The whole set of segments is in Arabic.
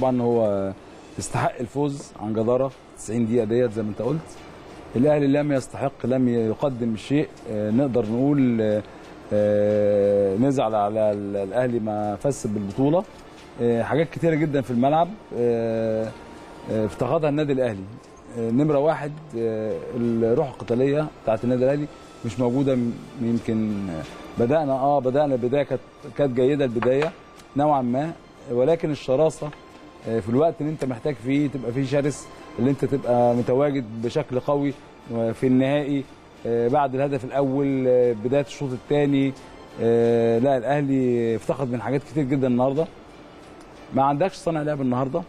طبعا هو يستحق الفوز عن جدارة 90 دقيقة ديت زي ما انت قلت. الأهلي لم يستحق، لم يقدم شيء نقدر نقول نزعل على الأهلي ما فاز بالبطولة. حاجات كتيرة جدا في الملعب افتقدها النادي الأهلي. نمرة واحد الروح القتالية بتاعت النادي الأهلي مش موجودة. يمكن بدأنا البداية كانت جيدة البداية نوعا ما، ولكن الشراسة في الوقت اللي انت محتاج فيه تبقى فيه شرس، اللي انت تبقى متواجد بشكل قوي في النهائي بعد الهدف الاول بدايه الشوط الثاني. لا الاهلي افتقد من حاجات كتير جدا النهارده. ما عندكش صانع لعب النهارده.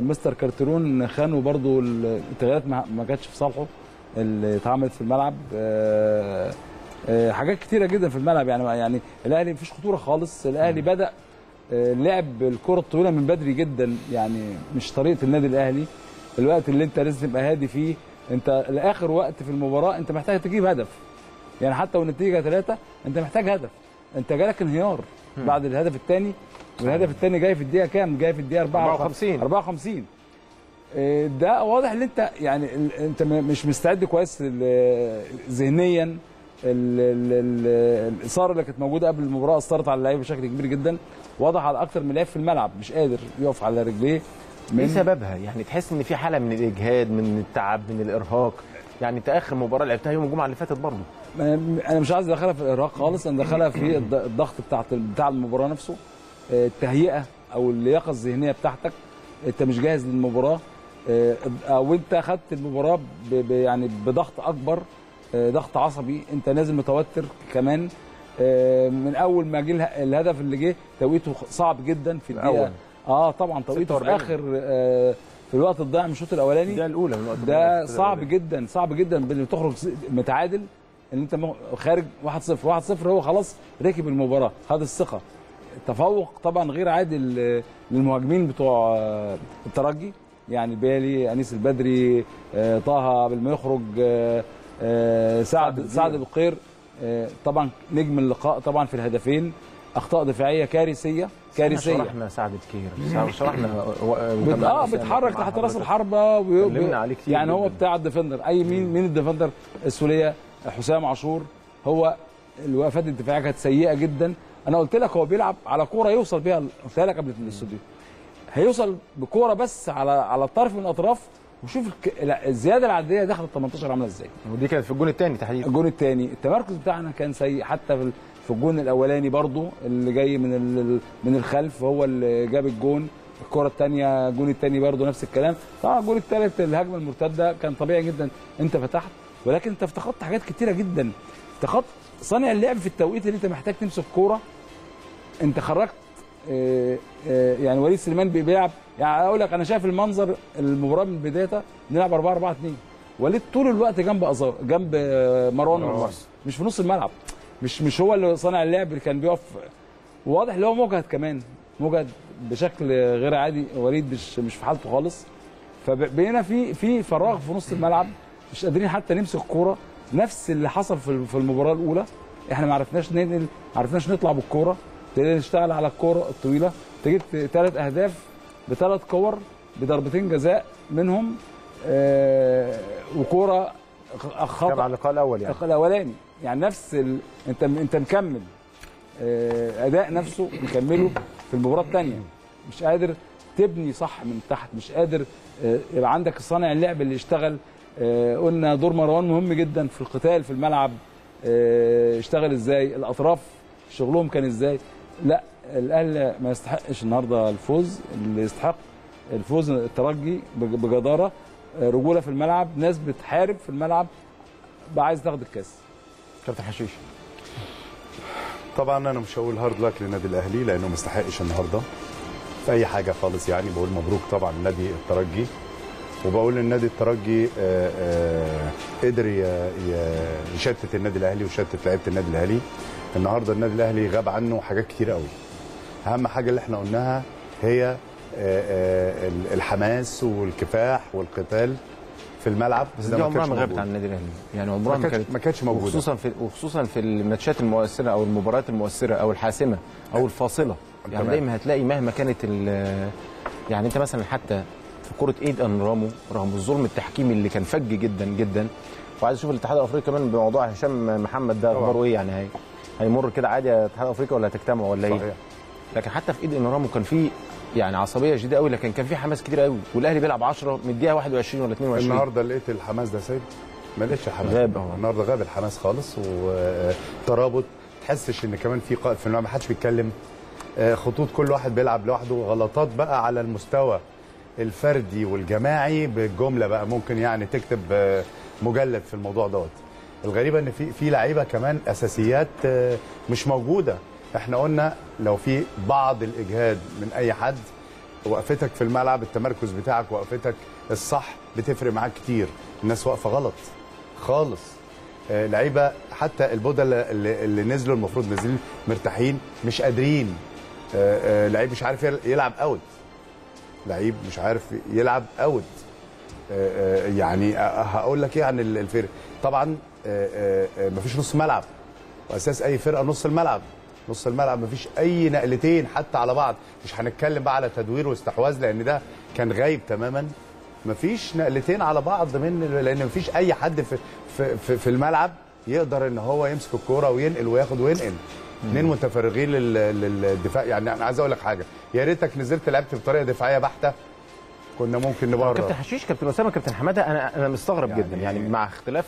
مستر كارترون خانه برضو، التغييرات ما كانتش في صالحه اللي اتعملت في الملعب. حاجات كتيره جدا في الملعب، يعني الاهلي مفيش خطوره خالص. الاهلي بدا لعب الكره الطويله من بدري جدا، يعني مش طريقه النادي الاهلي. الوقت اللي انت لازم تبقى هادي فيه، انت لاخر وقت في المباراه انت محتاج تجيب هدف، يعني حتى والنتيجه 3 انت محتاج هدف. انت جالك انهيار بعد الهدف الثاني، والهدف الثاني جاي في الدقيقه كام؟ جاي في الدقيقه 54. ده واضح ان انت يعني انت مش مستعد كويس ذهنيا. الاثاره اللي كانت موجوده قبل المباراه اثرت على اللعيبه بشكل كبير جدا. واضح على اكتر من لاعب في الملعب مش قادر يقف على رجليه. ايه سببها؟ يعني تحس ان في حاله من الاجهاد، من التعب، من الارهاق. يعني انت اخر مباراه لعبتها يوم الجمعه اللي فاتت برضه. انا مش عايز ادخلها في الارهاق خالص، انا ادخلها في الضغط بتاع المباراه نفسه. التهيئه او اللياقه الذهنيه بتاعتك، انت مش جاهز للمباراه، او انت اخذت المباراه يعني بضغط اكبر، ضغط عصبي. انت نازل متوتر كمان من اول ما جه الهدف اللي جه توقيته صعب جدا في الدقيقه طبعا توقيته في اخر في الوقت الضائع من الشوط الاولاني، الدقيقه الاولى من الوقت ده صعب جدا، صعب جدا بتخرج متعادل ان انت خارج 1-0 1-0. هو خلاص ركب المباراه، هذا الثقه. تفوق طبعا غير عادي للمهاجمين بتوع الترجي، يعني بالي انيس البدري، طه قبل ما يخرج، سعد بقير، طبعا نجم اللقاء طبعا في الهدفين. اخطاء دفاعيه كارثيه. شرحنا سعد بكير، شرحنا بيتحرك تحت راس الحربه يعني هو بتاع الديفندر. اي مين الديفندر السوريه حسام عاشور. هو الوقفات الدفاعيه كانت سيئه جدا. انا قلت لك هو بيلعب على كوره يوصل بيها، قلت لك قبل الاستوديو هيوصل بكوره بس على الطرف من الاطراف. وشوف الزياده العدديه دخلت 18 عامله ازاي، ودي كانت في الجون الثاني تحديدا. الجون الثاني التمركز بتاعنا كان سيء، حتى في الجون الاولاني برضو اللي جاي من الخلف هو اللي جاب الجون. الكره الثانيه الجون الثاني برضو نفس الكلام. طبعا الجون الثالث الهجمه المرتده كان طبيعي جدا، انت فتحت، ولكن انت افتقدت حاجات كتيره جدا. افتقدت صانع اللعب في التوقيت اللي انت محتاج تمسك كوره. انت خرجت يعني وليد سليمان بيلعب، يعني اقول لك انا شايف المنظر المباراه من بدايتها بنلعب 4-4-2. وليد طول الوقت جنب أزار، جنب مروان محسن، مش في نص الملعب، مش هو اللي صانع اللعب اللي كان بيقف. واضح ان هو مجهد كمان، مجهد بشكل غير عادي. وليد مش في حالته خالص. فبقينا في فراغ في نص الملعب، مش قادرين حتى نمسك كوره. نفس اللي حصل في المباراه الاولى. احنا ما عرفناش ننقل، ما عرفناش نطلع بالكوره، نشتغل على الكوره الطويله. انت جبت 3 اهداف ب3 كور بضربتين جزاء منهم، وكوره خطا على اللقاء الاول، يعني اللقاء الاولاني يعني نفس انت مكمل اداء نفسه مكمله في المباراه الثانيه. مش قادر تبني صح من تحت، مش قادر يبقى عندك صانع اللعب اللي يشتغل. قلنا دور مروان مهم جدا في القتال في الملعب. اشتغل ازاي الاطراف، شغلهم كان ازاي. لا الاهلي ما يستحقش النهارده الفوز. اللي يستحق الفوز الترجي بجداره، رجوله في الملعب، ناس بتحارب في الملعب، عايز تاخد الكاس. كابتن حشيش. طبعا انا مش هقول هارد لاك للنادي الاهلي لانه ما يستحقش النهارده في اي حاجه خالص. يعني بقول مبروك طبعا لنادي الترجي، وبقول النادي الترجي قدر يشتت النادي الاهلي وشتت لعيبه النادي الاهلي. النهارده النادي الاهلي غاب عنه حاجات كتير قوي. اهم حاجه اللي احنا قلناها هي الحماس والكفاح والقتال في الملعب. دي عمرها ما غابت عن النادي الاهلي، يعني عمرها ما كانتش موجوده، وخصوصا في الماتشات المؤثره او المباريات المؤثره او الحاسمه او الفاصله. يعني دايما هتلاقي مهما كانت يعني انت مثلا حتى في كره ايد ان رامو رغم الظلم التحكيمي اللي كان فج جدا جدا، وعايز اشوف الاتحاد الافريقي كمان بموضوع هشام محمد ده اخباره ايه، يعني هيمر كده عادي الاتحاد الافريقي ولا هتجتمع ولا ايه؟ لكن حتى في ايد ان رامو كان في يعني عصبيه شديده قوي، لكن كان في حماس كتير قوي، والاهلي بيلعب 10 من الدقيقه 21 ولا 22. النهارده لقيت الحماس ده سيد، ما لقيتش حماس النهارده، غاب الحماس خالص وترابط، تحسش ان كمان في قائد في الملعب، ما حدش بيتكلم، خطوط كل واحد بيلعب لوحده، غلطات بقى على المستوى الفردي والجماعي بالجمله بقى، ممكن يعني تكتب مجلد في الموضوع دوت. الغريبه ان في لعيبه كمان اساسيات مش موجوده. احنا قلنا لو في بعض الاجهاد من اي حد، وقفتك في الملعب، التمركز بتاعك، وقفتك الصح بتفرق معاك كتير. الناس واقفه غلط خالص. لعيبه حتى البودل اللي نزلوا المفروض نازلين مرتاحين مش قادرين. لعيب مش عارف يلعب اوت، لعيب مش عارف يلعب اوت. يعني هقول لك ايه عن الفرق. طبعا مفيش نص ملعب، واساس اي فرقه نص الملعب. نص الملعب مفيش اي نقلتين حتى على بعض، مش هنتكلم بقى على تدوير واستحواذ لان ده كان غايب تماما. مفيش نقلتين على بعض من، لان مفيش اي حد في الملعب يقدر ان هو يمسك الكوره وينقل وياخد وينقل. اثنين متفرغين للدفاع. يعني انا عايز اقول لك حاجه، يا ريتك نزلت لعبت بطريقه دفاعيه بحته كنا ممكن نبرر. كابتن حشيش، كابتن اسامه، كابتن حماده، انا مستغرب يعني جدا، يعني مع اختلاف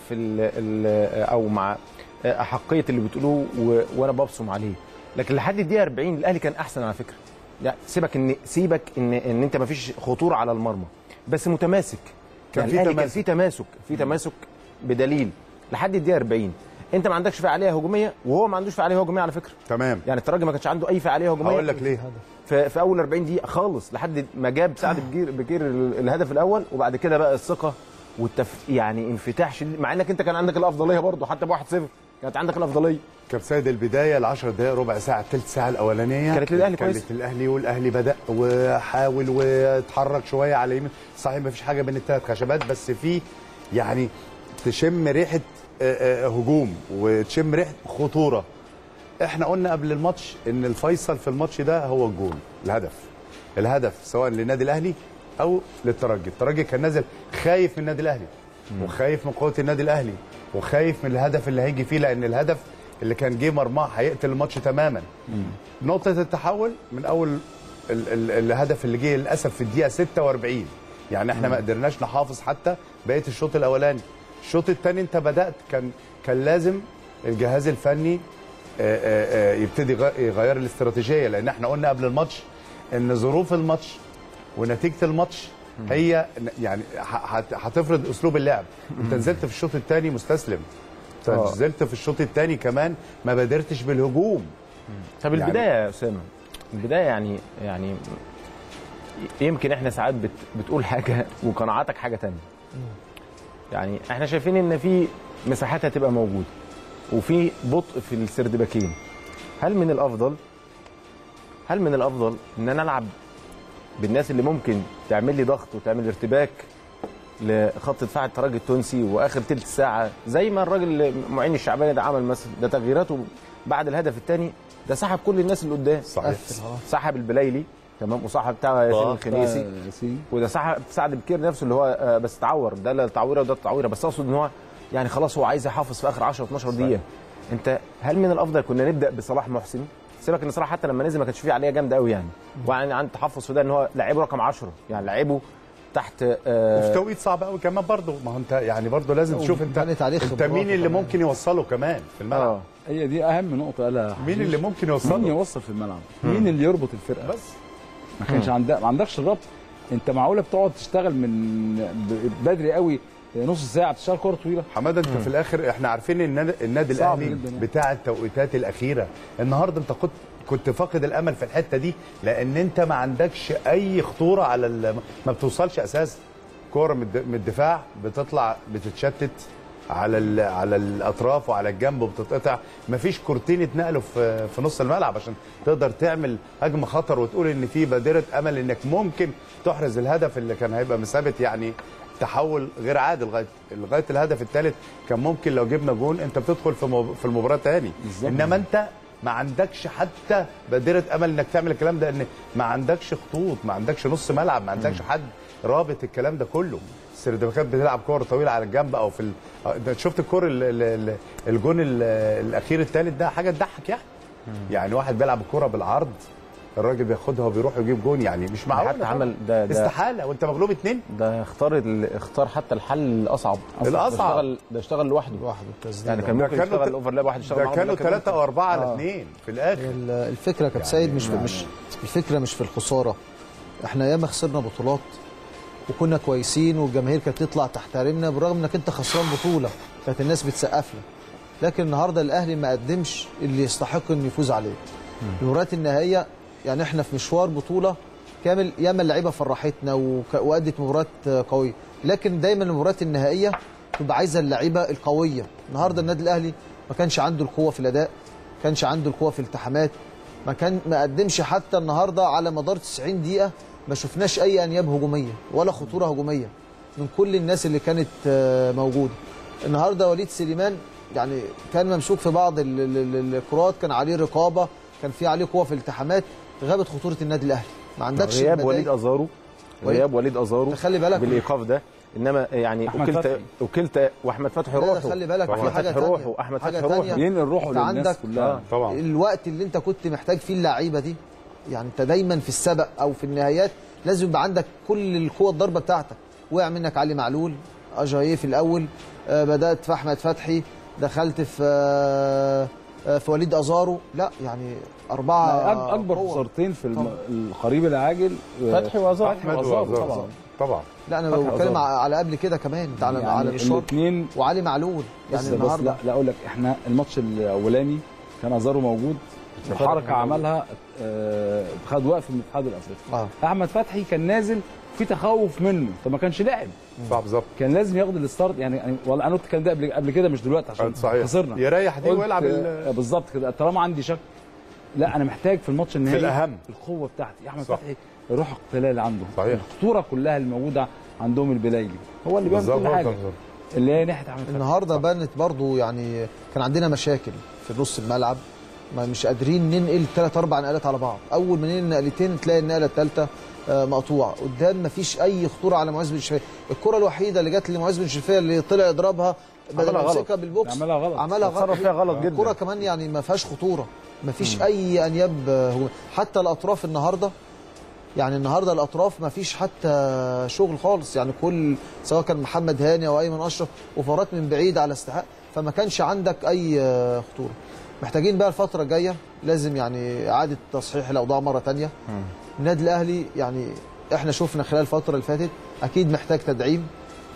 او مع احقيه اللي بتقولوه وانا ببصم عليه، لكن لحد الدقيقه 40 الاهلي كان احسن على فكره. يعني سيبك ان انت ما فيش خطوره على المرمى، بس متماسك. يعني الاهلي كان في تماسك، في تماسك بدليل لحد الدقيقه 40. انت ما عندكش فعاليه هجوميه وهو ما عندوش فعاليه هجوميه على فكره. تمام. يعني الترجي ما كانش عنده اي فعاليه هجوميه. هقول لك ليه. في اول 40 دقيقه خالص لحد ما جاب سعد بكير الهدف الاول، وبعد كده بقى الثقه يعني انفتاح شديد، مع انك انت كان عندك الافضليه برضه، حتى ب 1-0 كانت عندك الافضليه. كانت سيد البدايه ال 10 دقائق، ربع ساعه، ثلث ساعه الاولانيه كانت للاهلي كويسه، كانت للاهلي، والاهلي بدا وحاول واتحرك شويه على اليمين. صحيح ما فيش حاجه بين الثلاث خشبات، بس في يعني تشم ريحه هجوم وتشم ريحه خطوره. احنا قلنا قبل الماتش ان الفيصل في الماتش ده هو الجول، الهدف سواء للنادي الاهلي او للترجي. الترجي كان نازل خايف من النادي الاهلي وخايف من قوه النادي الاهلي وخايف من الهدف اللي هيجي فيه، لان الهدف اللي كان جه مرماه هيقتل الماتش تماما. نقطه التحول من اول الهدف اللي جه للاسف في الدقيقه 46. يعني احنا ما قدرناش نحافظ حتى بقيه الشوط الاولاني. الشوط الثاني انت بدات، كان لازم الجهاز الفني يبتدي يغير الاستراتيجيه، لان احنا قلنا قبل الماتش ان ظروف الماتش ونتيجه الماتش هي يعني هتفرض اسلوب اللعب. انت نزلت في الشوط الثاني مستسلم، نزلت في الشوط الثاني كمان ما بادرتش بالهجوم. طب يعني البدايه يا اسامه، البدايه يعني يمكن احنا ساعات بتقول حاجه وقناعاتك حاجه ثانيه. يعني احنا شايفين ان في مساحات هتبقى موجوده وفي بطء في السردباكين. هل من الافضل ان انا العب بالناس اللي ممكن تعمل لي ضغط وتعمل ارتباك لخط دفاع الترجي التونسي واخر ثلث ساعه، زي ما الراجل معين الشعباني ده عمل مثلا، ده تغييراته بعد الهدف الثاني ده سحب كل الناس اللي قدام. صحيح، سحب البلايلي تمام، وصاحب بتاع ياسين الخنيسي، وده صاحب سعد بكير نفسه اللي هو بس اتعور، ده لا تعويره وده تعويره، بس اقصد ان هو يعني خلاص هو عايز يحافظ في اخر 10 12 دقيقه. انت هل من الافضل كنا نبدا بصلاح محسن؟ سيبك ان صلاح حتى لما نزل ما كانش فيه عليه جامده قوي، يعني وعن عن تحفظ في ده ان هو لعيبه رقم 10، يعني لعيبه تحت وفي توقيت صعب قوي كمان برضه. ما هو انت يعني برضه لازم تشوف انت مين اللي ممكن يوصله كمان في الملعب. هي دي اهم نقطه. قالها مين اللي ممكن يوصله، مين يوصل في الملعب، مين اللي يربط الفرقه، بس ما كانش ما عندكش الربط. انت معقوله بتقعد تشتغل من بدري قوي نص ساعه بتشتغل كوره طويله؟ حماده، انت في الاخر احنا عارفين ان النادي الاهلي بتاع التوقيتات الاخيره النهارده انت كنت فاقد الامل في الحته دي، لان انت ما عندكش اي خطوره على ما بتوصلش اساس. كوره من الدفاع بتطلع بتتشتت على الاطراف وعلى الجنب وبتتقطع. مفيش كورتين اتنقلوا في نص الملعب عشان تقدر تعمل هجمه خطر وتقول ان في بادره امل انك ممكن تحرز الهدف اللي كان هيبقى مثابه يعني تحول غير عادل لغايه الهدف الثالث. كان ممكن لو جبنا جون انت بتدخل في المباراه تاني، انما انت ما عندكش حتى بادره امل انك تعمل الكلام ده، ان ما عندكش خطوط، ما عندكش نص ملعب، ما عندكش حد رابط الكلام ده كله. السيرفيكات بتلعب كور طويله على الجنب او في شفت الكور الجون الاخير الثالث ده حاجه تضحك يعني. يعني واحد بيلعب الكوره بالعرض الراجل بياخدها وبيروح يجيب جون، يعني مش معقول حتى عمل ده استحاله وانت مغلوب 2. ده اختار حتى الحل الاصعب ده اشتغل لوحده يعني. كان ممكن يشتغل الاوفرلاب واحد يشتغل معاه، ده كانوا 3 و4 على 2 في الاخر. الفكره كابتن سيد مش الفكره مش في الخساره، احنا ياما خسرنا بطولات وكنا كويسين والجماهير كانت تطلع تحترمنا بالرغم انك انت خسران بطوله، كانت الناس بتسقف لك. لكن النهارده الاهلي ما قدمش اللي يستحق انه يفوز عليه. المباراه النهائيه يعني احنا في مشوار بطوله كامل، ياما اللعيبه فرحتنا وادت مباراه قويه، لكن دايما المباريات النهائيه تبقى عايزه اللعيبه القويه. النهارده النادي الاهلي ما كانش عنده القوه في الاداء، ما كانش عنده القوه في الالتحامات، ما قدمش حتى النهارده على مدار 90 دقيقه ما شفناش اي انياب هجوميه ولا خطوره هجوميه من كل الناس اللي كانت موجوده. النهارده وليد سليمان يعني كان ممسوك في بعض الكرات، كان عليه رقابه، كان في عليه قوه في الالتحامات، غابت خطوره النادي الاهلي. ما عندكش غياب وليد ازارو، غياب وليد ازارو خلي بالك بالايقاف ده، انما يعني وكلتا واحمد فتحي روحه، خلي بالك في حاجه روحه، احمد فتحي روحه بينقل روحه للناس كلها. طبعا الوقت اللي انت كنت محتاج فيه اللعيبه دي، يعني انت دايما في السبق او في النهايات لازم يبقى عندك كل القوه. الضربه بتاعتك وقع منك علي معلول، اجاييه في الاول، بدات في احمد فتحي، دخلت في وليد ازارو، لا يعني 4 اكبر خسارتين في القريب العاجل فتحي وازارو. طبعا لا انا بتكلم على قبل كده كمان يعني على الاثنين وعلي معلول يعني النهارده. لا اقول لك احنا الماتش الاولاني كان ازارو موجود، الحركه عملها خد وقف من الاتحاد الافريقي. احمد فتحي كان نازل في تخوف منه، فما كانش لاعب صح بالظبط، كان لازم ياخد الستارت يعني. والله انا قلت الكلام ده قبل كده مش دلوقتي عشان خسرنا، يريح دي ويلعب بالظبط كده. طالما عندي شك، لا انا محتاج في الماتش النهائي الاهم القوه بتاعتي. احمد فتحي روح القتال عنده، الخطوره كلها الموجوده عندهم. البلايلي هو اللي بيعمل كل حاجه اللي هي ناحيه احمد فتحي. النهارده بانت برضه يعني كان عندنا مشاكل في نص الملعب، ما مش قادرين ننقل 3 4 نقلات على بعض. اول ما ننقل نقلتين تلاقي النقله الثالثه مقطوعه قدام، ما فيش اي خطوره على معز بن شفيع. الكره الوحيده اللي جت لمعز بن شفيع اللي طلع يضربها بدل ما يمسكها بالبوكس عملها غلط، فيها غلط جدا. الكره كمان يعني ما فيهاش خطوره، ما فيش اي انياب حتى الاطراف النهارده. يعني النهارده الاطراف ما فيش حتى شغل خالص يعني، كل سواء كان محمد هاني او ايمن اشرف وفارات من بعيد على استحقاق، فما كانش عندك اي خطوره. محتاجين بقى الفترة الجاية لازم يعني إعادة تصحيح الأوضاع مرة تانية. النادي الأهلي يعني إحنا شفنا خلال الفترة اللي فاتت أكيد محتاج تدعيم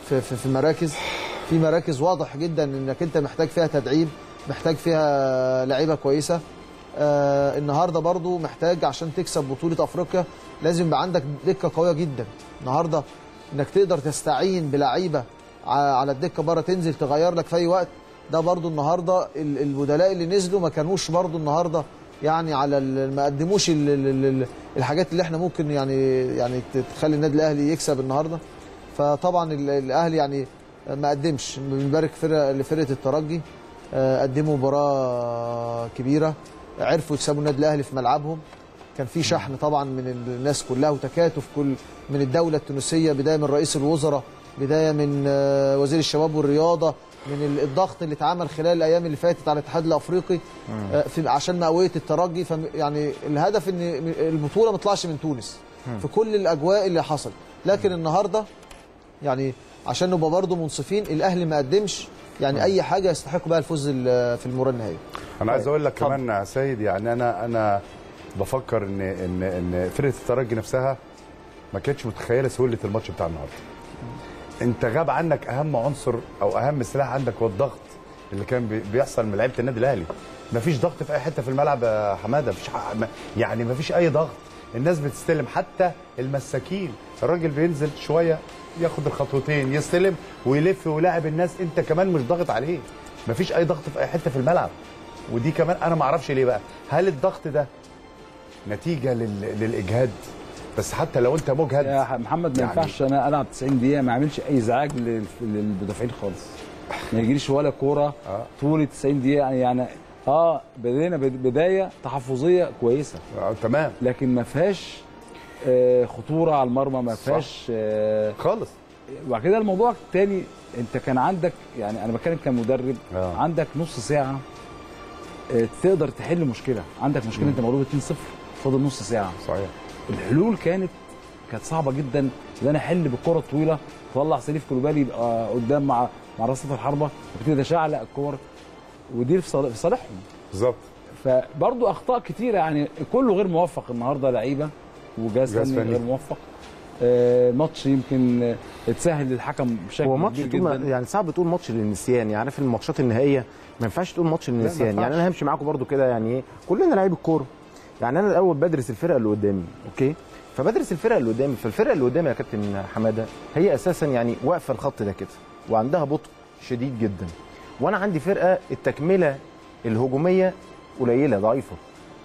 في مراكز، في مراكز واضح جدا إنك أنت محتاج فيها تدعيم، محتاج فيها لعيبة كويسة. النهارده برضو محتاج عشان تكسب بطولة أفريقيا لازم يبقى عندك دكة قوية جدا. النهارده إنك تقدر تستعين بلعيبة على الدكة بره تنزل تغير لك في أي وقت. ده برضو النهارده البدلاء اللي نزلوا ما كانوش برضو النهارده يعني على ما قدموش الحاجات اللي احنا ممكن يعني تخلي النادي الاهلي يكسب النهارده. فطبعا الاهلي يعني ما قدمش. بنبارك لفرقه الترجي، قدموا مباراه كبيره، عرفوا يكسبوا النادي الاهلي في ملعبهم. كان في شحن طبعا من الناس كلها وتكاتف كل من الدوله التونسيه، بدايه من رئيس الوزراء، بدايه من وزير الشباب والرياضه، من الضغط اللي اتعمل خلال الايام اللي فاتت على الاتحاد الافريقي عشان مقاومه الترجي. يعني الهدف ان البطوله ما تطلعش من تونس في كل الاجواء اللي حصل. لكن النهارده يعني عشان نبقى برضه منصفين، الاهلي ما قدمش يعني اي حاجه يستحق بها الفوز في المباراه النهائيه. انا عايز اقول لك كمان يا سيد، يعني انا بفكر ان فرقه الترجي نفسها ما كانتش متخيله سهوله الماتش بتاع النهارده. انت غاب عنك اهم عنصر او اهم سلاح عندك، والضغط اللي كان بيحصل من لعيبه النادي الاهلي. مفيش ضغط في اي حته في الملعب يا حماده، مفيش يعني مفيش اي ضغط. الناس بتستلم، حتى المساكين الراجل بينزل شويه ياخد الخطوتين يستلم ويلف ويلاعب الناس، انت كمان مش ضاغط عليه، مفيش اي ضغط في اي حته في الملعب. ودي كمان انا ما اعرفش ليه بقى، هل الضغط ده نتيجه للاجهاد؟ بس حتى لو انت مجهد يا محمد ما ينفعش يعني انا العب 90 دقيقه ما اعملش اي ازعاج للمدافعين خالص، ما يجيليش ولا كوره طول 90 دقيقه يعني بدينا بدايه تحفظيه كويسه تمام، لكن ما فيهاش خطوره على المرمى، ما فيهاش خالص. وبعد كده الموضوع الثاني، انت كان عندك، يعني انا بتكلم كمدرب، عندك نص ساعه تقدر تحل مشكله، عندك مشكله انت مغلوب 2-0 فاضل نص ساعه. صحيح. الحلول كانت صعبه جدا، ان انا احل بالكره الطويله، تطلع سليف كلوبالي يبقى قدام مع رصه الحربه، وبتبتدي اشعلق الكور، ودي في صالحهم. بالظبط. فبرضه اخطاء كتيره، يعني كله غير موفق النهارده، لعيبه وجهاز فني غير موفق. ماتش يمكن اتسهل للحكم بشكل كبير جدا. يعني صعب تقول ماتش للنسيان، يعني في الماتشات النهائيه ما ينفعش تقول ماتش للنسيان. يعني انا همشي معاكم برضو كده، يعني كلنا لعيب الكوره، يعني انا الاول بدرس الفرقه اللي قدامي، اوكي؟ فبدرس الفرقه اللي قدامي، فالفرقه اللي قدامي يا كابتن حماده هي اساسا يعني واقفه الخط ده كده، وعندها بطء شديد جدا، وانا عندي فرقه التكمله الهجوميه قليله ضعيفه،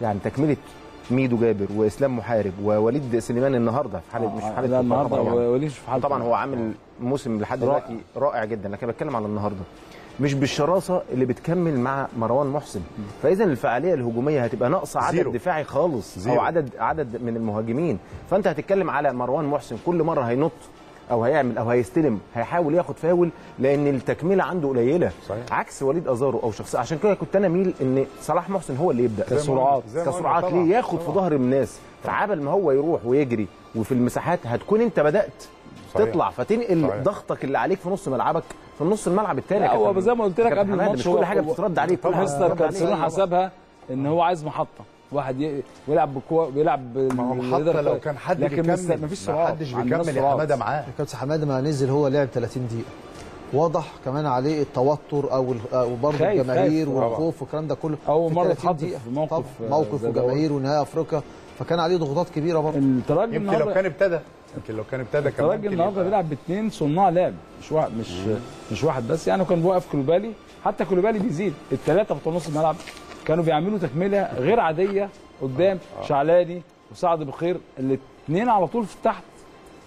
يعني تكمله ميدو جابر واسلام محارب ووليد سليمان النهارده في حاله، مش في حاله النهارده يعني. طبعا هو عامل موسم لحد دلوقتي رائع جدا، لكن بتكلم على النهارده، مش بالشراسه اللي بتكمل مع مروان محسن. فاذا الفعاليه الهجوميه هتبقى ناقصه عدد دفاعي خالص، او عدد من المهاجمين. فانت هتتكلم على مروان محسن كل مره هينط او هيعمل او هيستلم، هيحاول ياخد فاول، لان التكمله عنده قليله. صحيح. عكس وليد ازارو او شخصيه، عشان كده كنت انا ميل ان صلاح محسن هو اللي يبدا كسرعات ليه ياخد في ظهر الناس، فعبل ما هو يروح ويجري وفي المساحات هتكون انت بدات. صحيح. تطلع فتنقل ضغطك اللي عليك في نص ملعبك في نص الملعب الثاني. هو زي ما قلت لك قبل الماتش، كل حاجه بتترد عليه. مستر كارترون حسبها ان هو عايز محطه واحد بيلعب بالكوره، بيلعب حتى لو كان حد بيكمل، مفيش محدش بيكمل يا حماده معاه. الكابتن حماده ما نزل، هو لعب 30 دقيقه، واضح كمان عليه التوتر او برضه الجماهير والخوف والكلام ده كله. اول مره اتحط في موقف وجماهير ونهائي افريقيا، فكان عليه ضغوطات كبيره برضه. الترجي النهارده يمكن لو كان ابتدى كمان، الترجي النهارده بيلعب باثنين صناع لعب، مش واحد بس، يعني كان واقف كلوبالي، حتى كلوبالي بيزيد، الثلاثه بتوع نص الملعب كانوا بيعملوا تكمله غير عاديه قدام. شعلاني وسعد بخير الاثنين على طول في تحت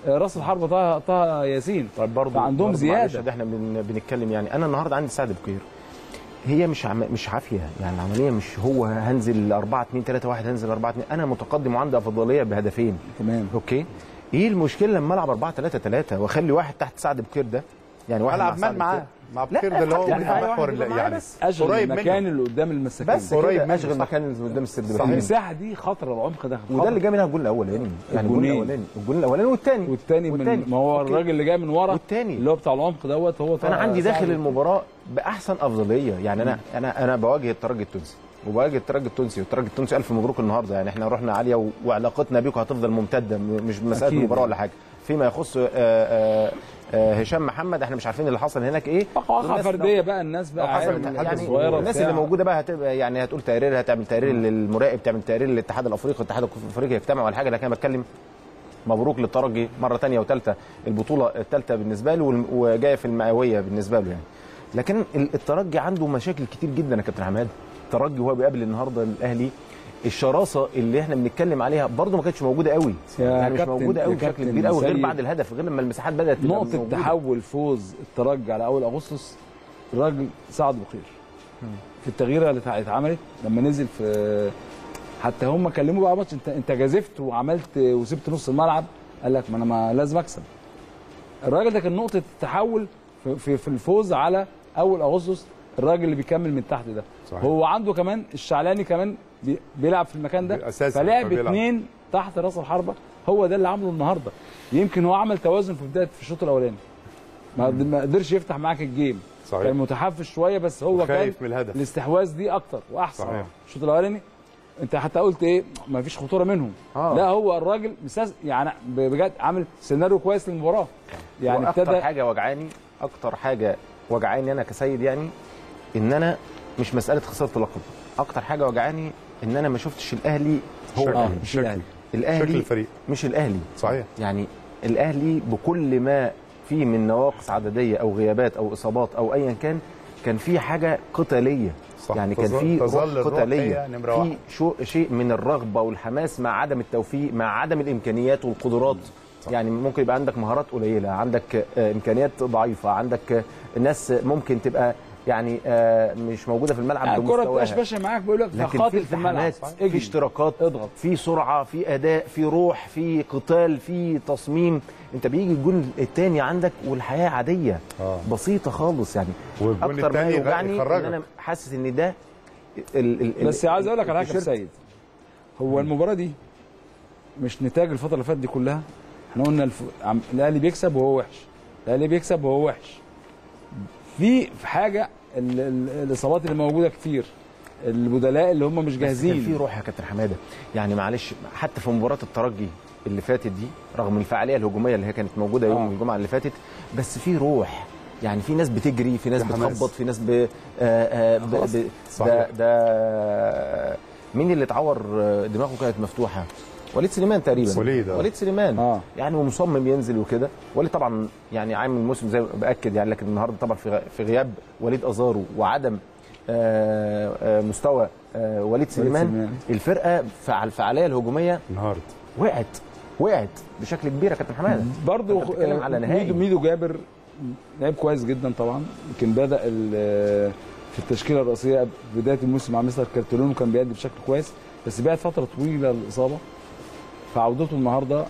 راس الحربه، طه ياسين. طيب برضه عندهم زياده، احنا بنتكلم، يعني انا النهارده عندي سعد بخير، هي مش عافيه، يعني العمليه مش هو هنزل 4-2-3-1 هنزل 4-2، انا متقدم وعندي افضليه بهدفين. تمام. اوكي، ايه المشكله لما العب 4-3-3 واخلي واحد تحت سعد بخير ده، يعني واحد العب مان معاه مع بكير ده اللي هو يعني اشغل المكان اللي قدام المساكين، بس قريب اشغل المكان اللي قدام السرد. المساحه دي خطره، العمق ده خطر، وده اللي جاي منها الجول الاولاني، يعني الجول الاولاني والثاني، ما هو الراجل اللي جاي من ورا اللي هو بتاع العمق دوت. هو انا عندي داخل المباراه باحسن افضليه، يعني انا بواجه الترجي التونسي والترجي التونسي الف مبروك النهارده، يعني احنا رحنا عاليه وعلاقتنا بيكم هتفضل ممتده، مش مساله مباراه ولا حاجه. فيما يخص هشام محمد، احنا مش عارفين اللي حصل هناك ايه، وقعه فرديه بقى، الناس بقى يعني صغيره، الناس اللي موجوده بقى هتبقى يعني هتقول تقرير، هتعمل تقرير للمراقب، تعمل تقرير للاتحاد الافريقي، يجتمعوا على حاجه. لكن انا بتكلم مبروك للترجي مره ثانيه وثالثه، البطوله الثالثه بالنسبه له، وجايه في المئويه بالنسبه له يعني. لكن الترجي عنده مشاكل كتير جدا يا كابتن حماد. الترجي وهو بيقابل النهارده الاهلي، الشراسه اللي احنا بنتكلم عليها برضه ما كانتش موجوده قوي، يعني مش موجوده قوي بشكل كبير قوي غير بعد الهدف، غير لما المساحات بدات تبقى موجوده. نقطه تحول فوز الترجي على 1 اغسطس الراجل سعد بخير، في التغييره اللي اتعملت لما نزل، في حتى هم كلموا بقى ماتش، انت جازفت وعملت وسبت نص الملعب، قال لك ما انا لازم اكسب. الراجل ده كان نقطه التحول في الفوز على 1 اغسطس، الراجل اللي بيكمل من تحت ده. صحيح. هو عنده كمان الشعلاني كمان بيلعب في المكان ده، فلعب اثنين تحت راس الحربه، هو ده اللي عمله النهارده. يمكن هو عمل توازن في بدايه الشوط الاولاني، ما قدرش يفتح معاك الجيم. صحيح. كان متحفز شويه، بس هو كان الاستحواذ دي اكتر واحسن. صحيح. الشوط الاولاني انت حتى قلت ايه، ما فيش خطوره منهم. لا، هو الراجل يعني بجد عامل سيناريو كويس للمباراه، يعني ابتدى. اكتر حاجه وجعاني انا كسيد، يعني ان انا مش مساله خساره لقب، اكتر حاجه وجعاني ان انا ما شفتش الاهلي هو شكل الفريق، مش الاهلي. صحيح. يعني الاهلي بكل ما فيه من نواقص عدديه او غيابات او اصابات او ايا كان في حاجه قتاليه. صح. يعني كان في روح قتاليه، في شيء من الرغبه والحماس مع عدم التوفيق، مع عدم الامكانيات والقدرات. صح. يعني ممكن يبقى عندك مهارات قليله، عندك امكانيات ضعيفه، عندك ناس ممكن تبقى يعني مش موجوده في الملعب بمستواها. الكره مش ماشيه معاك، بيقول لك تقاتل في الملعب، في اشتراكات، اضغط، في سرعه، في اداء، في روح، في قتال، في تصميم. انت بيجي الجول الثاني عندك والحياه عاديه بسيطه خالص يعني. اكتر ما يوجعني ان انا حاسس ان ده بس عايز اقول لك على حاجه يا سيد، هو المباراه دي مش نتاج الفتره اللي فاتت دي كلها. احنا قلنا الاهلي بيكسب وهو وحش، الاهلي بيكسب وهو وحش. في حاجه الاصابات اللي موجوده كتير، البدلاء اللي هم مش جاهزين. كان في روح يا كابتن حماده يعني، معلش حتى في مباراه الترجي اللي فاتت دي رغم الفعاليه الهجوميه اللي هي كانت موجوده يوم الجمعه اللي فاتت، بس في روح يعني، في ناس بتجري، في ناس بتخبط، في ناس ده مين اللي اتعور دماغه كانت مفتوحه؟ وليد سليمان تقريبا. وليد سليمان يعني، ومصمم ينزل وكده. وليد طبعا يعني عامل الموسم زي ما باكد يعني، لكن النهارده طبعا في غياب وليد ازارو وعدم مستوى وليد سليمان، الفرقه على الفعاليه الهجوميه النهارده وقعت بشكل كبير يا كابتن حماده. برضه بتتكلم على نهائي. ميدو جابر لعب كويس جدا طبعا، يمكن بدا في التشكيله الرئيسيه بدايه الموسم مع مستر كارترون وكان بيأدي بشكل كويس، بس بعد فتره طويله الاصابه، فعودته النهارده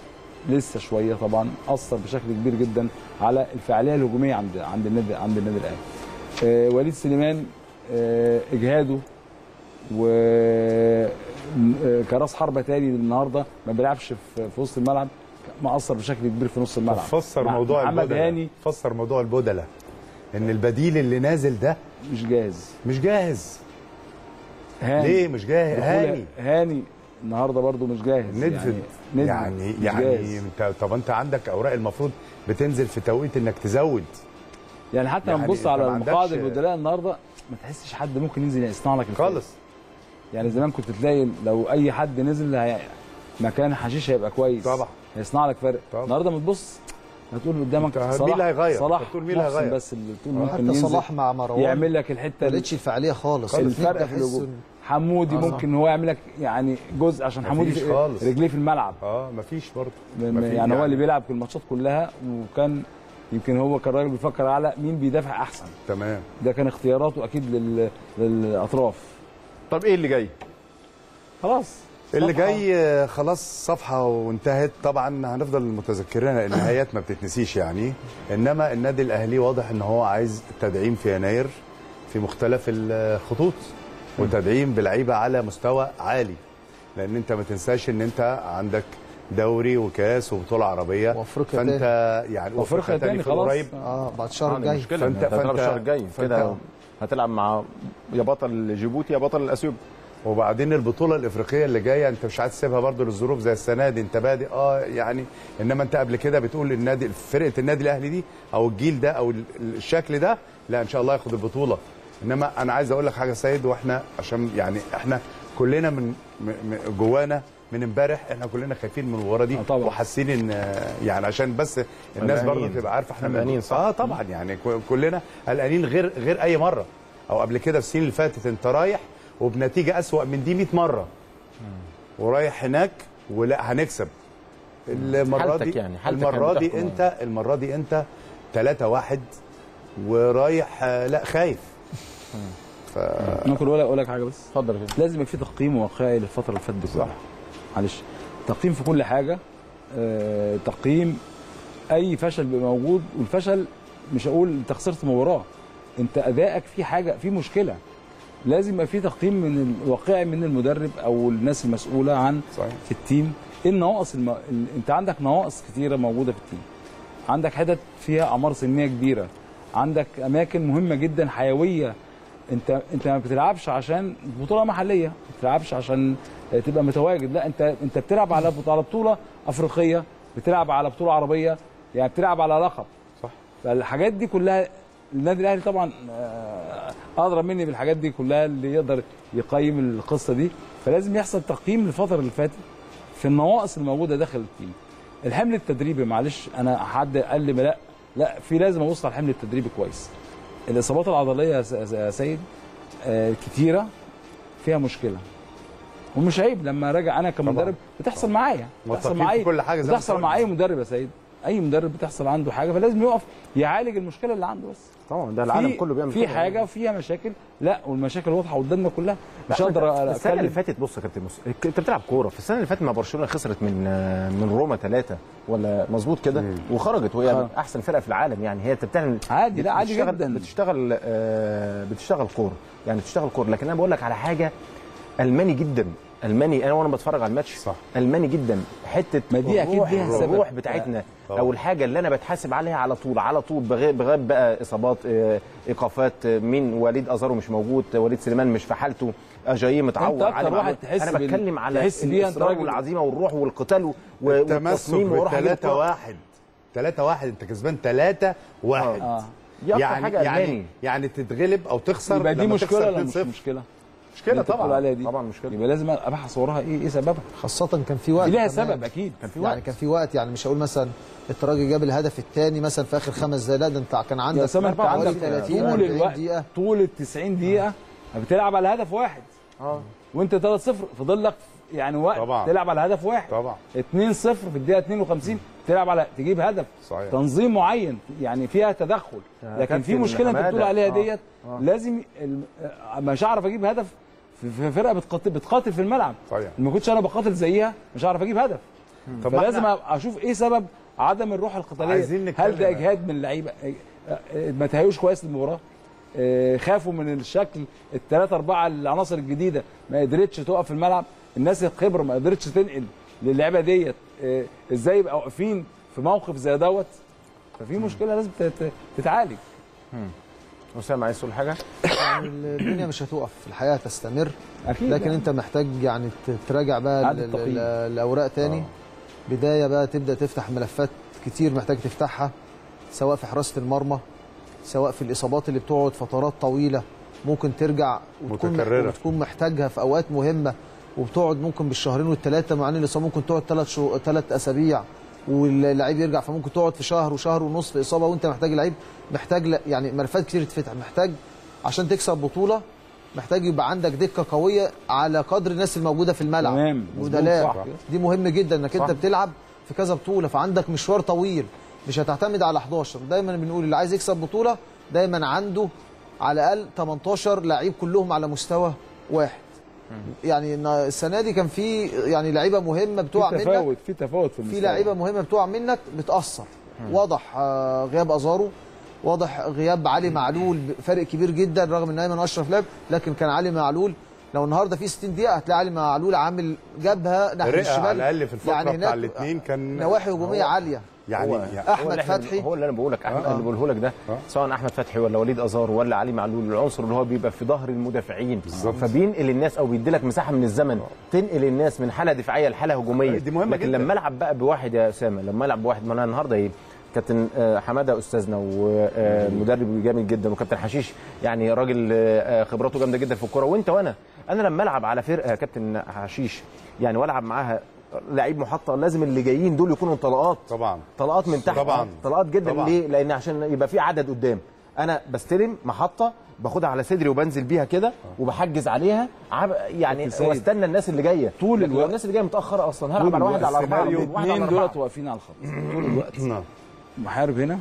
لسه شويه طبعا اثر بشكل كبير جدا على الفعاليه الهجوميه عند النادي الاهلي. وليد سليمان اجهاده وكراس حربه تاني النهارده ما بيلعبش في وسط الملعب، مأثر بشكل كبير في نص الملعب. فسر موضوع البدله، ان البديل اللي نازل ده مش جاهز. هاني ليه مش جاهز؟ هاني النهارده برضو مش جاهز. يعني انت طب انت عندك اوراق المفروض بتنزل في توقيت انك تزود يعني. حتى لما تبص على مقاعد البدلاء النهارده ما تحسش حد ممكن ينزل يصنع لك خالص يعني. زمان كنت تلاقي لو اي حد نزل مكان حشيش هيبقى كويس طبعا، هيصنع لك فرق. النهارده ما تبص هتقول قدامك صلاح بس اللي طول ممكن ينزل. صلاح مع مروان يعمل لك الحته، ما لقيتش الفعاليه خالص. الفرق في الهجوم حمودي ممكن هو يعمل لك يعني جزء، عشان حمودي رجليه في الملعب مفيش برضه يعني هو اللي بيلعب في الماتشات كلها، وكان يمكن هو كان راجل بيفكر على مين بيدافع احسن. تمام، ده كان اختياراته اكيد للاطراف. طب ايه اللي جاي؟ خلاص اللي جاي خلاص صفحه وانتهت طبعا، هنفضل متذكرين النهايات ما بتتنسيش يعني. انما النادي الاهلي واضح ان هو عايز تدعيم في يناير في مختلف الخطوط، وتدعيم بلعيبه على مستوى عالي، لان انت ما تنساش ان انت عندك دوري وكاس وبطوله عربيه وافريقيا، فانت يعني وافريقيا تاني خلاص قريب بعد شهر الجاي. فانت الشهر الجاي كده هتلعب مع يا بطل جيبوتي يا بطل الاثيوبي، وبعدين البطوله الافريقيه اللي جايه انت مش عايز تسيبها برضه للظروف زي السنه دي. انت بادئ يعني، انما انت قبل كده بتقول النادي، فرقه النادي الاهلي دي او الجيل ده او الشكل ده لا ان شاء الله ياخد البطوله. انما انا عايز اقول لك حاجه سيد، واحنا عشان يعني احنا كلنا من جوانا من امبارح احنا كلنا خايفين من المباراه دي وحاسين ان يعني، عشان بس الناس برضه تبقى عارفه احنا قلقانين صح؟ طبعا يعني كلنا قلقانين غير اي مره او قبل كده. في السنين اللي فاتت انت رايح وبنتيجه اسوأ من دي 100 مره ورايح هناك ولا هنكسب. المره دي انت 3-1 ورايح لا خايف. ممكن اقول لك حاجه بس؟ اتفضل. لازم يبقى في تقييم واقعي للفتره اللي فاتت صح؟ معلش، تقييم في كل حاجه، تقييم اي فشل بيبقى موجود. والفشل مش هقول انت خسرت مباراه، انت ادائك في حاجه، في مشكله. لازم يبقى في تقييم من الواقعي من المدرب او الناس المسؤوله عن صحيح. في التيم ايه النواقص؟ انت عندك نواقص كتيره موجوده في التيم، عندك حتت فيها اعمار سنيه كبيره، عندك اماكن مهمه جدا حيويه. انت ما بتلعبش عشان بطوله محليه، ما بتلعبش عشان تبقى متواجد، لا انت بتلعب على بطوله افريقيه، بتلعب على بطوله عربيه، يعني بتلعب على لقب صح. فالحاجات دي كلها النادي الاهلي طبعا اضرب مني بالحاجات دي كلها اللي يقدر يقيم القصه دي. فلازم يحصل تقييم للفتره اللي فاتت في النواقص الموجوده داخل التيم. الحمل التدريبي معلش، انا حد قال لي لا في لازم ابص على الحمل التدريبي كويس. الاصابات العضليه يا سيد كتيره فيها مشكله، ومش عيب لما راجع انا كمدرب بتحصل معايا، بتحصل معايا مدرب يا سيد اي مدرب بتحصل عنده حاجه فلازم يقف يعالج المشكله اللي عنده. بس طبعا ده العالم كله بيعمل في حاجه فيها مشاكل، لا والمشاكل واضحه قدامنا كلها، مش هقدر. السنه اللي فاتت بص يا كابتن مسلم، انت بتلعب كوره. في السنه اللي فاتت ما برشلونه خسرت من روما 3 ولا مظبوط كده، وخرجت وهي احسن فرقه في العالم. يعني هي بتعمل عادي، لا عادي جدا، بتشتغل كوره، يعني بتشتغل كوره. لكن انا بقول لك على حاجه الماني جدا، الماني. انا وانا بتفرج على الماتش صح. الماني جدا، حته الروح بتاعتنا او الحاجه اللي انا بتحاسب عليها على طول على طول، بغير بقى اصابات، ايقافات، من وليد ازارو مش موجود، وليد سليمان مش في حالته، اجاييه متعور على. انا بتكلم على الراجل والعزيمه والروح والقتال والتصميم والروح. 3-1 3-1 انت كسبان 3-1. يعني تتغلب او تخسر، يبقى دي مشكله ولا مش مشكله؟ مشكله طبعا، طبعا مشكله. يبقى لازم ابحث وراها ايه سببها، خاصه كان في وقت ليها سبب. اكيد كان في وقت، يعني كان في وقت، يعني مش هقول مثلا الترجي جاب الهدف الثاني مثلا في اخر 5 دقائق، لا ده انت كان عندك 30 دقيقه طول ال 90 دقيقه بتلعب على هدف واحد وانت 3-0، فاضل لك يعني وقت طبعا. تلعب على هدف واحد طبعا. 2-0 في الدقيقه 52 تلعب على تجيب هدف صحيح. تنظيم معين يعني فيها تدخل، لكن في مشكله انت بتقول عليها ديت، لازم مش هعرف اجيب هدف في فرقه بتقاتل في الملعب. ما كنتش انا بقاتل زيها مش هعرف اجيب هدف. فلازم اشوف ايه سبب عدم الروح القتاليه. هل ده اجهاد من اللعيبه، ما تهيوش كويس للمباراه، خافوا من الشكل، 3-4 العناصر الجديده ما قدرتش تقف في الملعب، الناس الخبره ما قدرتش تنقل للعبه ديت ازاي يبقوا واقفين في موقف زي دوت. ففي مشكله لازم تتعالج. اسامه عايز تقول حاجه؟ يعني الدنيا مش هتوقف، الحياه هتستمر اكيد، لكن انت محتاج يعني تراجع بقى الاوراق تاني. بدايه بقى تبدا تفتح ملفات كتير محتاج تفتحها، سواء في حراسه المرمى، سواء في الاصابات اللي بتقعد فترات طويله ممكن ترجع وتكون محتاجها في اوقات مهمه، وبتقعد ممكن بالشهرين و3، مع ان الاصابه ممكن تقعد 3 اسابيع واللاعب يرجع، فممكن تقعد في شهر وشهر ونص في اصابه، وانت محتاج لعيب، محتاج يعني ملفات كتير تتفتح. محتاج عشان تكسب بطوله محتاج يبقى عندك دكه قويه على قدر الناس الموجوده في الملعب. تمام، مدلاء دي مهم جدا، انك انت بتلعب في كذا بطوله فعندك مشوار طويل، مش هتعتمد على 11. دايما بنقول اللي عايز يكسب بطوله دايما عنده على الاقل 18 لعيب كلهم على مستوى واحد. يعني السنه دي كان في يعني لعيبه مهمه بتقع منك، في تفاوت في لعيبه مهمه بتقع منك بتاثر. واضح غياب ازارو، واضح غياب علي معلول، فرق كبير جدا رغم ان ايمن اشرف لعب، لكن كان علي معلول لو النهارده في 60 دقيقه هتلاقي علي معلول عامل جبهه ناحيه الشمال على الاقل في الفتره يعني بتاع الاثنين، كان نواحي هجوميه عاليه. يعني احمد فتحي هو اللي انا بقول لك، اللي بقوله لك ده سواء احمد فتحي ولا وليد ازارو ولا علي معلول، العنصر اللي هو بيبقى في ظهر المدافعين بالظبط، فبينقل الناس او بيدي لك مساحه من الزمن تنقل الناس من حاله دفاعيه لحاله هجوميه. لكن جدا. لما العب بقى بواحد يا اسامه، لما العب بواحد، ما انا النهارده ايه كابتن حماده استاذنا ومدرب جامد جدا، وكابتن حشيش يعني راجل خبراته جامده جدا في الكوره، وانت وانا لما العب على فرقه يا كابتن حشيش يعني والعب معاها لعيب محطة، لازم اللي جايين دول يكونوا طلقات طبعا، طلقات من تحت طبعا، طلقات جدا طبعا. ليه؟ لان عشان يبقى في عدد قدام. انا بستلم محطة باخدها على صدري وبنزل بيها كده وبحجز عليها يعني واستنى الناس اللي جايه طول الوقت. الناس اللي جايه متاخره اصلا هلعب على واحد على 4 والاثنين دولت واقفين على الخط طول الوقت. محارب هنا،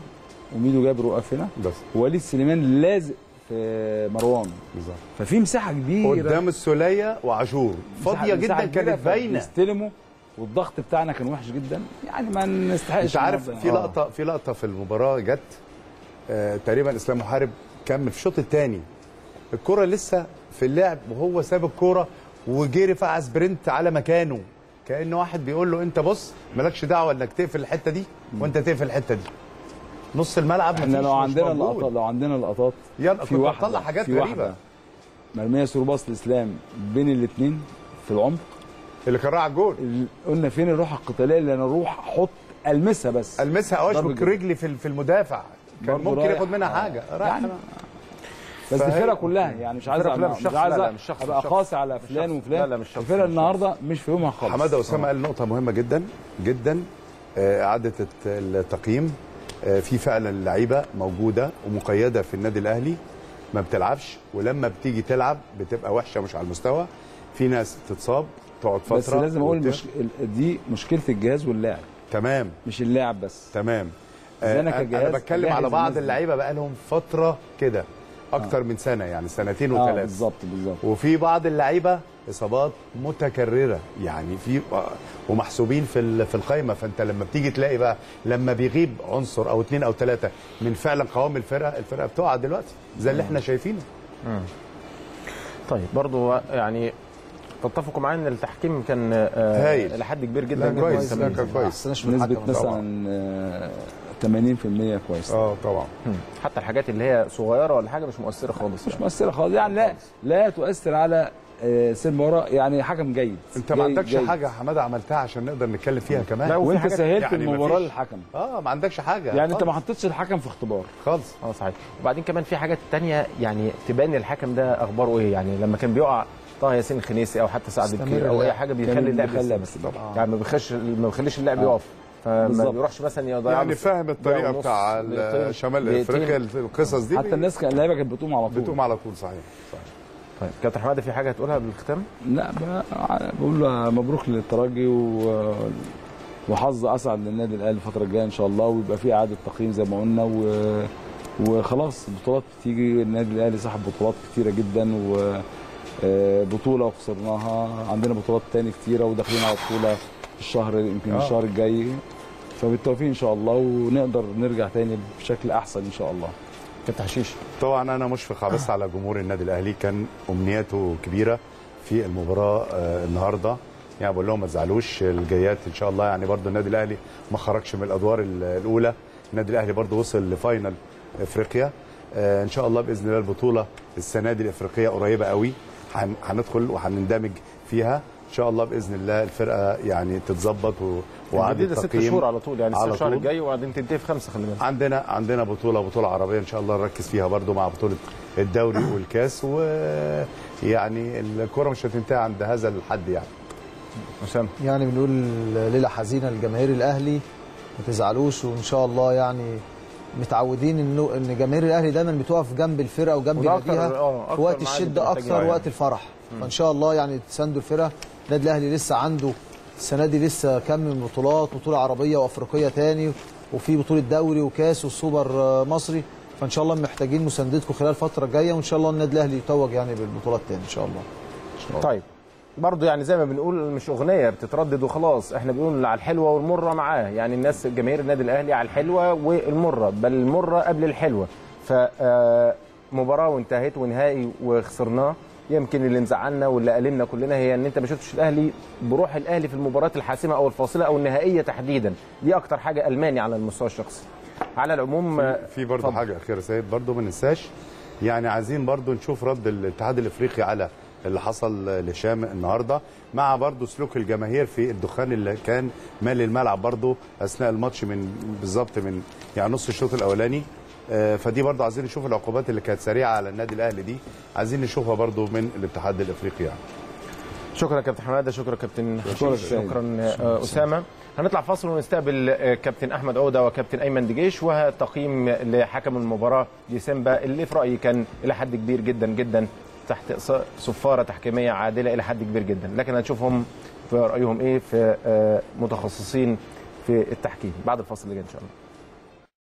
وميدو جابر واقف هنا، ووليد سليمان لازق في مروان بالظبط، ففي مساحه كبيره قدام السوليه وعاشور فاضيه جدا كانت باينه، استلموا والضغط بتاعنا كان وحش جدا، يعني ما نستحقش. انت عارف في لقطه في المباراه جت تقريبا اسلام محارب كان في الشوط الثاني، الكره لسه في اللعب وهو ساب الكره وجه رفع سبرنت على مكانه، كأن واحد بيقول له انت بص مالكش دعوه انك تقفل الحته دي وانت تقفل الحته دي. نص الملعب احنا لو عندنا اللقطات، يلا في واحده طلع حاجات غريبه، مرميه سور باص لاسلام بين الاثنين في العمق اللي كان راح على الجول. قلنا فين الروح القتاليه اللي انا اروح احط المسها، بس المسها اشبك رجلي في المدافع، كان ممكن ياخد منها حاجه يعني بس الفرقه كلها يعني مش عايز ابقى قاسي على فلان وفلان. لا مش الفرقه النهارده مش في يومها خالص. حماده اسامه قال نقطه مهمه جدا جدا، اعاده التقييم. في فعلا اللعيبه موجوده ومقيده في النادي الاهلي ما بتلعبش، ولما بتيجي تلعب بتبقى وحشه مش على المستوى، في ناس بتتصاب تقعد فتره. بس لازم اقول دي مشكله الجهاز واللاعب. تمام، مش اللاعب بس. تمام. انا بتكلم على بعض اللعيبه بقى لهم فتره كده اكتر من سنه، يعني سنتين وثلاث. بالظبط بالظبط. وفي بعض اللعيبه اصابات متكرره، يعني في ومحسوبين في القايمه. فانت لما بتيجي تلاقي بقى لما بيغيب عنصر او اثنين او ثلاثه من فعلا قوام الفرقه بتقع دلوقتي زي اللي احنا شايفينه. طيب برضو يعني تتفقوا معايا ان التحكيم كان لحد كبير جدا كويس؟ لا كان كويس بنسبه مثلا 80% كويس. طبعا. حتى الحاجات اللي هي صغيره ولا حاجه مش مؤثره خالص، مش مؤثره خالص يعني، لا تؤثر على سن وراء يعني. حكم جيد. انت ما عندكش حاجه حماده عملتها عشان نقدر نتكلم فيها كمان؟ لا، وانت سهلت يعني المباراه للحكم. ما عندكش حاجه يعني خلص. انت ما حطيتش الحكم في اختبار خالص. صحيح. وبعدين كمان في حاجات ثانيه يعني تبان الحكم ده اخباره ايه، يعني لما كان بيقع طه ياسين خنيسي او حتى سعد بكير او اي حاجه بيخلي اللعب بس يعني ما بيخليش اللاعب يقف، فما بيروحش مثلا يضيع يعني. فاهم الطريقه بتاع شمال افريقيا القصص دي، حتى الناس كان اللعيبه كانت بتقوم على طول صحيح. طيب كابتن حماده في حاجه هتقولها بالختام؟ لا، بقول مبروك للترجي وحظ اسعد للنادي الاهلي الفتره الجايه ان شاء الله، ويبقى في اعاده تقييم زي ما قلنا وخلاص البطولات بتيجي. النادي الاهلي صاحب بطولات كتيره جدا، بطوله وخسرناها، عندنا بطولات تاني كتيره وداخلين على بطوله الشهر يمكن الشهر الجاي، فبالتوفيق ان شاء الله ونقدر نرجع تاني بشكل احسن ان شاء الله. كابتن حشيش، طبعا انا مشفق بس على جمهور النادي الاهلي، كان امنياته كبيره في المباراه النهارده، يعني بقول لهم ما تزعلوش الجايات ان شاء الله. يعني برضو النادي الاهلي ما خرجش من الادوار الاولى، النادي الاهلي برضو وصل لفاينل افريقيا. ان شاء الله باذن الله البطوله السنه دي الافريقيه قريبه قوي، هندخل وهنندمج فيها ان شاء الله باذن الله. الفرقه يعني تتظبط وعادي تقييم 6 شهور على طول، يعني 6 شهور الجاي وبعدين تنتهي في 5. خلي بالك عندنا بطوله عربيه ان شاء الله نركز فيها برده مع بطوله الدوري والكاس، ويعني الكره مش هتنتهي عند هذا الحد يعني. اسامه، يعني بنقول ليله حزينه لجماهير الاهلي، ما تزعلوش، وان شاء الله يعني متعودين ان جماهير الاهلي دايما بتقف جنب الفرقه وجنب ناديها في وقت الشده اكثر يعني. وقت الفرح. فان شاء الله يعني تساندوا الفرقه. النادي الاهلي لسه عنده السنه دي لسه كم من بطولات، بطوله عربيه وافريقيه تاني، وفي بطوله دوري وكاس والسوبر مصري، فان شاء الله محتاجين مساندتكم خلال الفتره الجايه، وان شاء الله النادي الاهلي يتوج يعني بالبطولات تاني ان شاء الله. طيب برضه يعني زي ما بنقول مش اغنيه بتتردد وخلاص، احنا بنقول على الحلوه والمره معاه، يعني الناس جماهير النادي الاهلي على الحلوه والمره، بل المره قبل الحلوه. فمباراه وانتهت ونهائي وخسرناه، يمكن اللي مزعلنا واللي ألمنا كلنا هي ان انت ما شفتش الاهلي بروح الاهلي في المباريات الحاسمه او الفاصله او النهائيه تحديدا، دي اكتر حاجه ألماني على المستوى الشخصي. على العموم في برضه حاجه اخيره سيد، برضه ما ننساش يعني عايزين برضه نشوف رد الاتحاد الافريقي على اللي حصل لهشام النهارده، مع برضه سلوك الجماهير في الدخان اللي كان مال الملعب برضه اثناء الماتش من بالظبط من يعني نص الشوط الاولاني. فدي برضه عايزين نشوف العقوبات اللي كانت سريعه على النادي الاهلي دي، عايزين نشوفها برضه من الاتحاد الافريقي يعني. شكرا كابتن حماده، شكرا كابتن حشيش، شكرا اسامه. هنطلع فاصل ونستقبل كابتن احمد عوده وكابتن ايمن دجيش، وتقييم لحكم المباراه ديسمبا اللي في رايي كان الى حد كبير جدا جدا تحت صفاره تحكيميه عادله الى حد كبير جدا، لكن هنشوفهم في رايهم ايه في متخصصين في التحكيم بعد الفاصل اللي جاي ان شاء الله.